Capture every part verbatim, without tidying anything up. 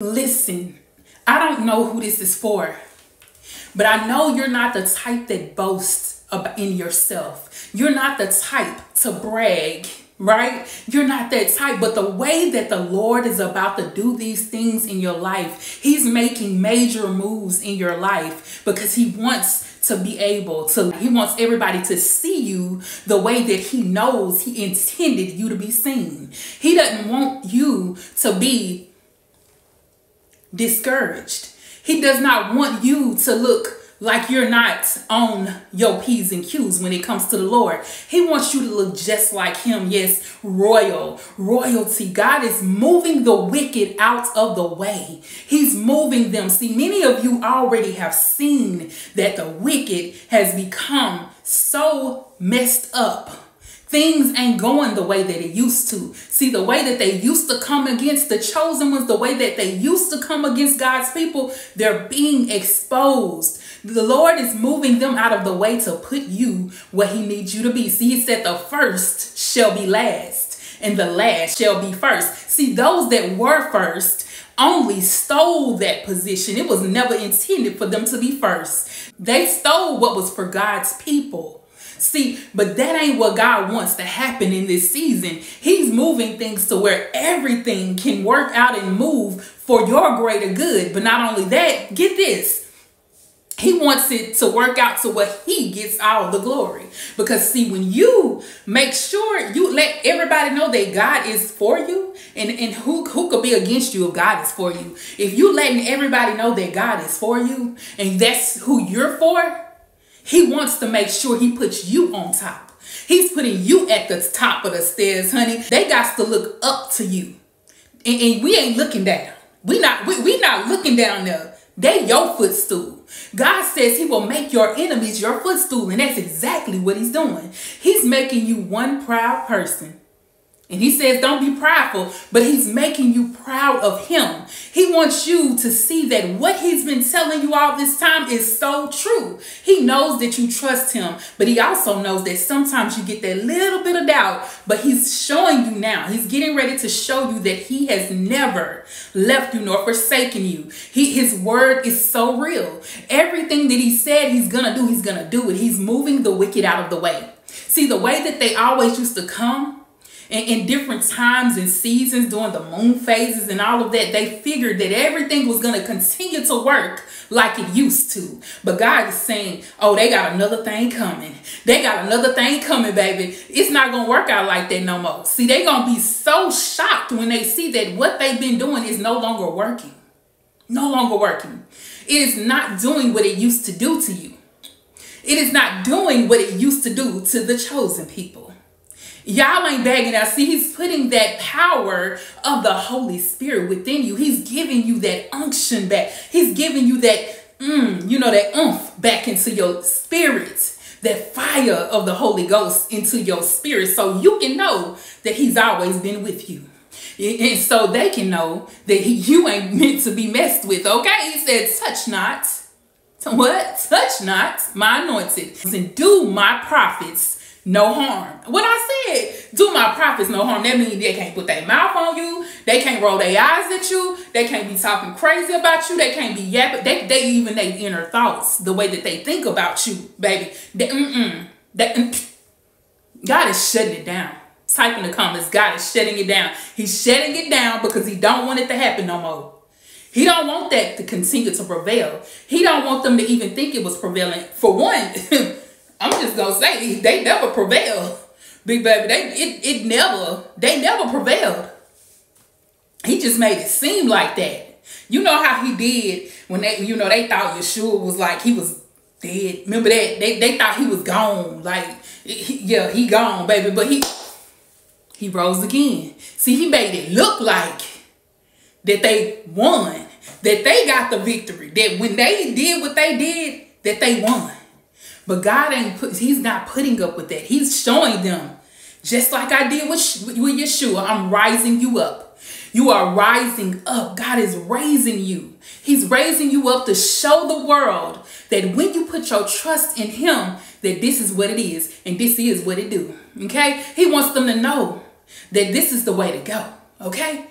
Listen, I don't know who this is for, but I know you're not the type that boasts about in yourself. You're not the type to brag, right? You're not that type, but the way that the Lord is about to do these things in your life, He's making major moves in your life because He wants to be able to, He wants everybody to see you the way that He knows He intended you to be seen. He doesn't want you to be discouraged. He does not want you to look like you're not on your P's and Q's when it comes to the Lord. He wants you to look just like Him. Yes, royal, royalty. God is moving the wicked out of the way. He's moving them. See, many of you already have seen that the wicked has become so messed up. Things ain't going the way that it used to. See, the way that they used to come against the chosen ones, the way that they used to come against God's people, they're being exposed. The Lord is moving them out of the way to put you where He needs you to be. See, He said the first shall be last and the last shall be first. See, those that were first only stole that position. It was never intended for them to be first. They stole what was for God's people. See, but that ain't what God wants to happen in this season. He's moving things to where everything can work out and move for your greater good. But not only that, get this. He wants it to work out to where He gets all the glory. Because see, when you make sure you let everybody know that God is for you, and, and who, who could be against you if God is for you? If you letting everybody know that God is for you and that's who you're for, He wants to make sure He puts you on top. He's putting you at the top of the stairs, honey. They got to look up to you. And, and we ain't looking down. We not, we, we not looking down there. They your footstool. God says He will make your enemies your footstool. And that's exactly what He's doing. He's making you one proud person. And He says, don't be prideful, but He's making you proud of Him. He wants you to see that what He's been telling you all this time is so true. He knows that you trust Him, but He also knows that sometimes you get that little bit of doubt, but He's showing you now. He's getting ready to show you that He has never left you nor forsaken you. He, his word is so real. Everything that He said He's going to do, He's going to do it. He's moving the wicked out of the way. See, the way that they always used to come, and in different times and seasons during the moon phases and all of that, they figured that everything was going to continue to work like it used to. But God is saying, oh, they got another thing coming. They got another thing coming, baby. It's not going to work out like that no more. See, they're going to be so shocked when they see that what they've been doing is no longer working. No longer working. It is not doing what it used to do to you. It is not doing what it used to do to the chosen people. Y'all ain't bagging out. See, He's putting that power of the Holy Spirit within you. He's giving you that unction back. He's giving you that, mm, you know, that oomph back into your spirit. That fire of the Holy Ghost into your spirit. So you can know that He's always been with you. And so they can know that he, you ain't meant to be messed with, okay? He said, touch not. What? Touch not my anointed. And do my prophets no harm. What I said, do my prophets no harm. That means they can't put their mouth on you. They can't roll their eyes at you. They can't be talking crazy about you. They can't be yapping. They, they even their inner thoughts, the way that they think about you, baby. They, mm-mm, they, mm, God is shutting it down. Type in the comments, God is shutting it down. He's shutting it down because He don't want it to happen no more. He don't want that to continue to prevail. He don't want them to even think it was prevailing. For one, I'm just going to say, they never prevailed, big baby. They, it, it never, they never prevailed. He just made it seem like that. You know how he did when they, you know, they thought Yeshua was like, he was dead. Remember that? They, they thought he was gone. Like, he, yeah, he gone, baby. But he, he rose again. See, he made it look like that they won, that they got the victory, that when they did what they did, that they won. But God ain't put, He's not putting up with that. He's showing them, just like I did with, with Yeshua, I'm rising you up. You are rising up. God is raising you. He's raising you up to show the world that when you put your trust in Him, that this is what it is and this is what it do. Okay? He wants them to know that this is the way to go. Okay?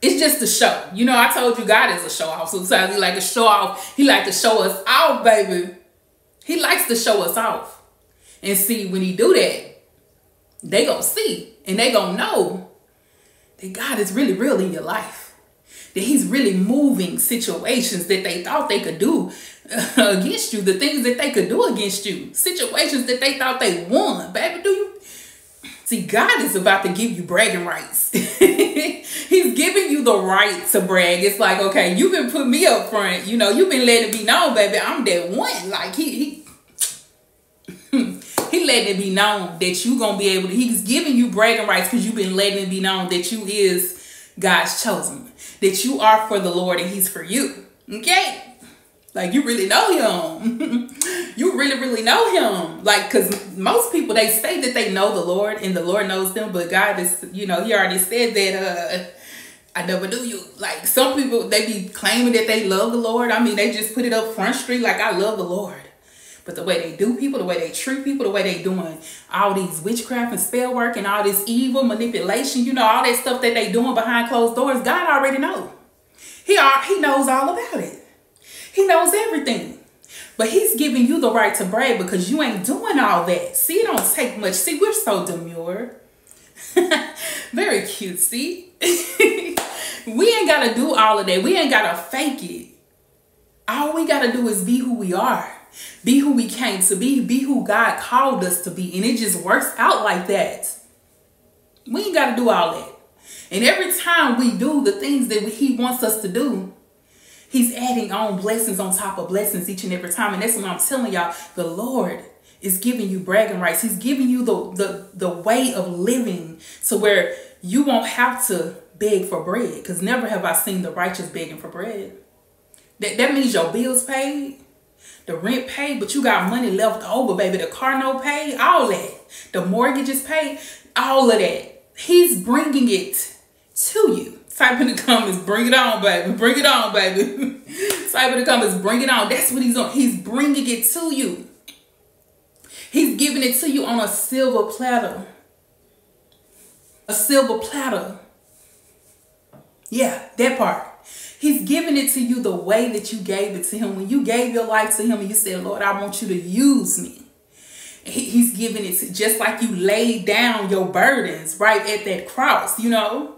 it's just a show. You know, I told you God is a show off. Sometimes he like to show off. He like to show us off, baby. He likes to show us off. And see, when he do that, they gonna see and they gonna know that God is really real in your life. That he's really moving situations that they thought they could do against you. The things that they could do against you. Situations that they thought they won. Baby, do you? See, God is about to give you bragging rights. He's giving you the right to brag. It's like, okay, you've been putting me up front. You know, you've been letting it be known, baby. I'm that one. Like, he, he, he letting it be known that you going to be able to. He's giving you bragging rights because you've been letting it be known that you is God's chosen. That you are for the Lord and he's for you. Okay? Like, you really know him. You really, really know him. Like, because most people, they say that they know the Lord and the Lord knows them. But God is, you know, he already said that, uh, I never knew you. Like, some people, they be claiming that they love the Lord. I mean, they just put it up front street. Like, I love the Lord. But the way they do people, the way they treat people, the way they doing all these witchcraft and spell work and all this evil manipulation, you know, all that stuff that they doing behind closed doors, God already knows. He, he knows all about it. He knows everything. But he's giving you the right to brag because you ain't doing all that. See, it don't take much. See, we're so demure. Very cute, see? We ain't got to do all of that. We ain't got to fake it. All we got to do is be who we are. Be who we came to be. Be who God called us to be. And it just works out like that. We ain't got to do all that. And every time we do the things that he wants us to do, he's adding on blessings on top of blessings each and every time. And that's what I'm telling y'all. The Lord is giving you bragging rights. He's giving you the, the, the way of living to where you won't have to beg for bread. Because never have I seen the righteous begging for bread. That, that means your bills paid, the rent paid, but you got money left over, baby. The car note paid, all that. The mortgage is paid, all of that. He's bringing it to you. Type in the comments, bring it on, baby. Bring it on, baby. Type in the comments, bring it on. That's what he's on. He's bringing it to you. He's giving it to you on a silver platter. A silver platter. Yeah, that part. He's giving it to you the way that you gave it to him. When you gave your life to him and you said, Lord, I want you to use me. He's giving it to, just like you laid down your burdens right at that cross, you know.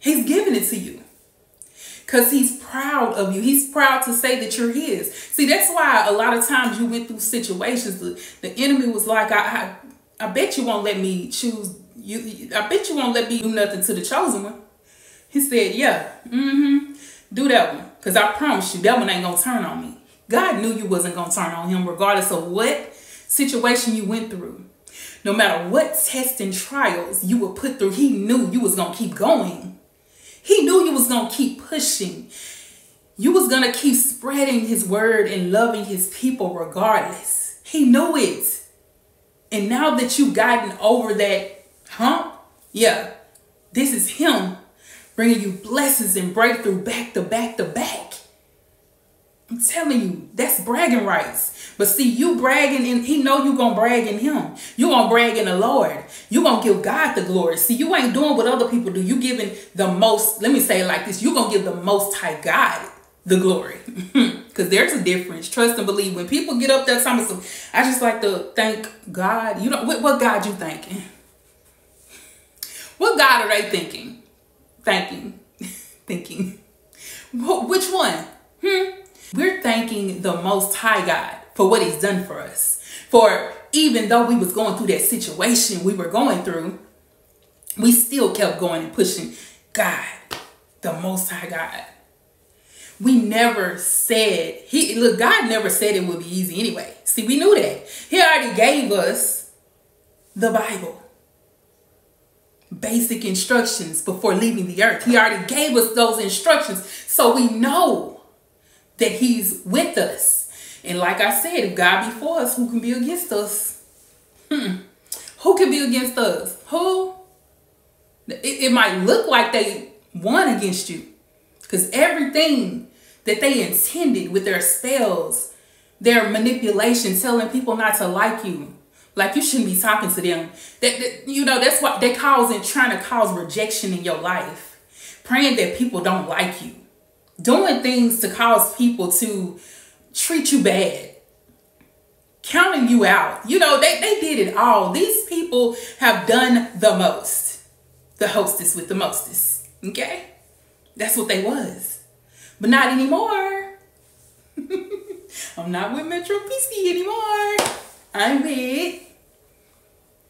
He's giving it to you because he's proud of you. He's proud to say that you're his. See, that's why a lot of times you went through situations. The, the enemy was like, I, I, I bet you won't let me choose you. I bet you won't let me do nothing to the chosen one. He said, yeah, mm-hmm, do that one. Because I promise you, that one ain't going to turn on me. God knew you wasn't going to turn on him regardless of what situation you went through. No matter what tests and trials you were put through, he knew you was going to keep going. He knew you was going to keep pushing. You was going to keep spreading his word and loving his people regardless. He knew it. And now that you've gotten over that hump, yeah, this is him bringing you blessings and breakthrough back to back to back. I'm telling you, that's bragging rights. But see, you bragging, and he know you gonna brag in him. You gonna brag in the Lord. You gonna give God the glory. See, you ain't doing what other people do. You giving the most, let me say it like this. You gonna give the Most High God the glory. Because there's a difference. Trust and believe. When people get up there, I just like to thank God. You know, what, what God you thinking? What God are they thinking? Thinking. Thinking. Which one? Hmm? We're thanking the Most High God for what he's done for us. For even though we was going through that situation we were going through, we still kept going and pushing God, the Most High God. We never said, he, look, God never said it would be easy anyway. See, we knew that. He already gave us the Bible. Basic instructions before leaving the earth. He already gave us those instructions. So we know that he's with us. And like I said, if God be for us, who can be against us? Hmm. Who can be against us? Who? It, it might look like they won against you. Because everything that they intended with their spells, their manipulation, telling people not to like you. Like you shouldn't be talking to them. That, that you know, that's what they causing, trying to cause rejection in your life. praying that people don't like you, doing things to cause people to treat you bad, counting you out. You know, they, they did it all. These people have done the most. The hostess with the mostest. Okay? That's what they was. But not anymore. I'm not with Metro P C anymore. I'm with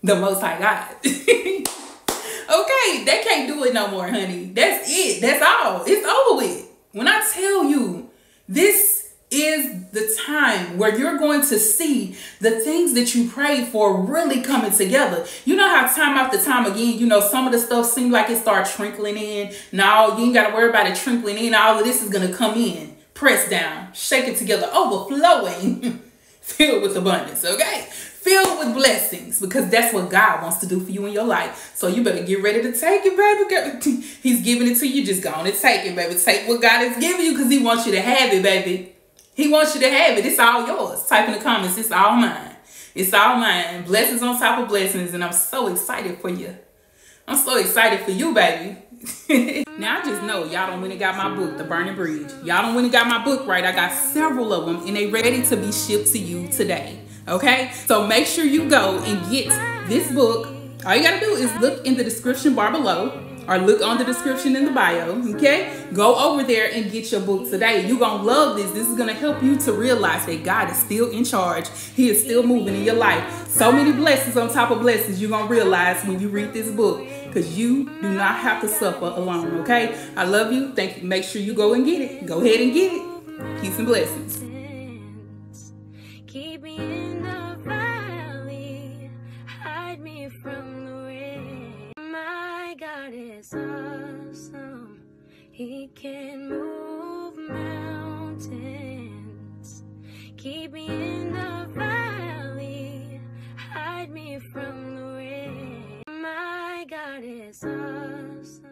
the Most High God. Okay, they can't do it no more, honey. That's it. That's all. It's over with. When I tell you, this is the time where you're going to see the things that you prayed for really coming together. You know how time after time again, you know, some of the stuff seems like it starts trickling in. No, you ain't got to worry about it trickling in. All of this is going to come in. Press down, shake it together, overflowing, filled with abundance, okay? Filled with blessings, because that's what God wants to do for you in your life. So you better get ready to take it, baby. He's giving it to you. Just go on and take it, baby. Take what God is giving you, because he wants you to have it, baby. He wants you to have it. It's all yours. Type in the comments. It's all mine. It's all mine. Blessings on top of blessings, and I'm so excited for you. I'm so excited for you, baby. Now I just know y'all don't went and got my book, The Burning Bridge. Y'all don't went and got my book right. I got several of them, and they ready to be shipped to you today. Okay, so make sure you go and get this book. All you gotta do is look in the description bar below, or look on the description in the bio. Okay, go over there and get your book today. You're gonna love this. This is gonna help you to realize that God is still in charge. He is still moving in your life. So many blessings on top of blessings you're gonna realize when you read this book, because you do not have to suffer alone. Okay, I love you. Thank you. Make sure you go and get it. Go ahead and get it. Peace and blessings. Keep me in the valley, hide me from the wind. My God is awesome, he can move mountains. Keep me in the valley, hide me from the wind. My God is awesome.